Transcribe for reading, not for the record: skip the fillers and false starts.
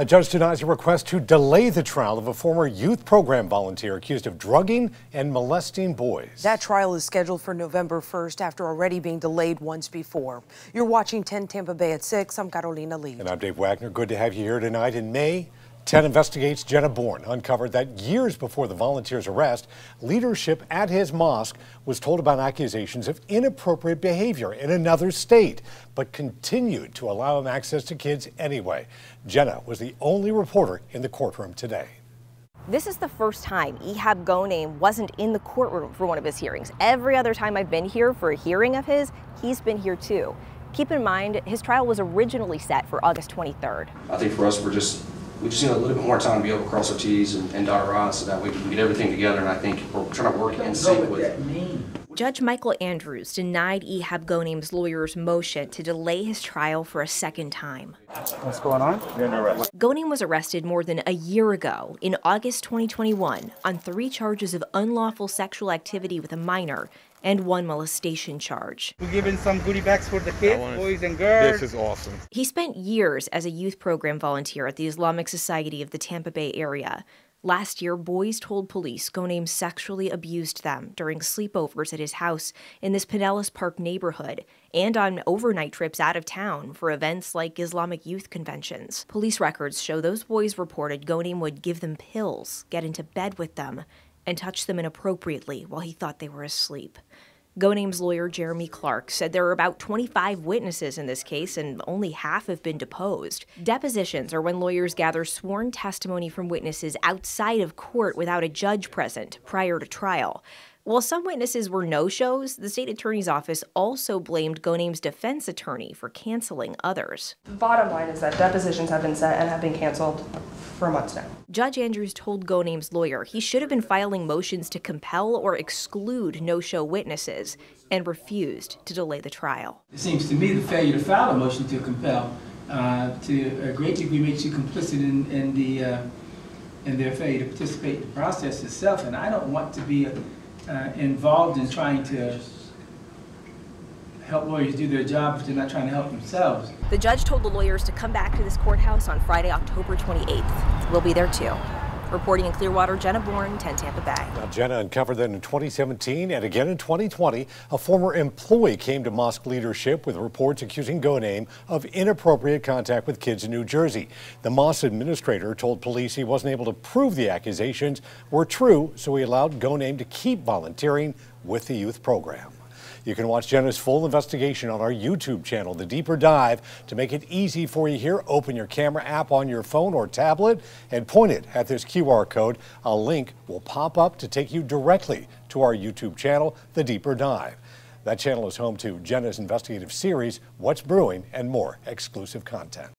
A judge denies a request to delay the trial of a former youth program volunteer accused of drugging and molesting boys. That trial is scheduled for November 1st after already being delayed once before. You're watching 10 Tampa Bay at 6. I'm Carolina Lee. And I'm Dave Wagner. Good to have you here tonight. In May, 10 Investigates' Jenna Bourne uncovered that years before the volunteer's arrest, leadership at his mosque was told about accusations of inappropriate behavior in another state, but continued to allow him access to kids anyway. Jenna was the only reporter in the courtroom today. This is the first time Ehab Ghoneim wasn't in the courtroom for one of his hearings. Every other time I've been here for a hearing of his, he's been here too. Keep in mind, his trial was originally set for August 23rd. I think for us, we just need a little bit more time to be able to cross our T's and dot our I's so that we can get everything together, and I think we're trying to work in sync with it. Judge Michael Andrews denied Ehab Ghoneim's lawyer's motion to delay his trial for a second time. What's going on? You're under arrest. Ghoneim was arrested more than a year ago in August 2021 on 3 charges of unlawful sexual activity with a minor and 1 molestation charge. We're giving some goodie bags for the kids, boys and girls. This is awesome. He spent years as a youth program volunteer at the Islamic Society of the Tampa Bay Area. Last year, boys told police Ghoneim sexually abused them during sleepovers at his house in this Pinellas Park neighborhood and on overnight trips out of town for events like Islamic youth conventions. Police records show those boys reported Ghoneim would give them pills, get into bed with them, and touched them inappropriately while he thought they were asleep. Ghoneim's lawyer, Jeremy Clark, said there are about 25 witnesses in this case and only half have been deposed. Depositions are when lawyers gather sworn testimony from witnesses outside of court without a judge present prior to trial. While some witnesses were no-shows, the state attorney's office also blamed Ghoneim's defense attorney for canceling others. The bottom line is that depositions have been set and have been canceled for months now. Judge Andrews told Ghoneim's lawyer he should have been filing motions to compel or exclude no-show witnesses and refused to delay the trial. It seems to me the failure to file a motion to compel to a great degree makes you complicit in their failure to participate in the process itself, and I don't want to be involved in trying to help lawyers do their job if they're not trying to help themselves. The judge told the lawyers to come back to this courthouse on Friday, October 28th. We'll be there too. Reporting in Clearwater, Jenna Bourne, 10 Tampa Bay. Now, Jenna uncovered that in 2017 and again in 2020, a former employee came to mosque leadership with reports accusing Ghoneim of inappropriate contact with kids in New Jersey. The mosque administrator told police he wasn't able to prove the accusations were true, so he allowed Ghoneim to keep volunteering with the youth program. You can watch Jenna's full investigation on our YouTube channel, The Deeper Dive. To make it easy for you here, open your camera app on your phone or tablet and point it at this QR code. A link will pop up to take you directly to our YouTube channel, The Deeper Dive. That channel is home to Jenna's investigative series, What's Brewing, and more exclusive content.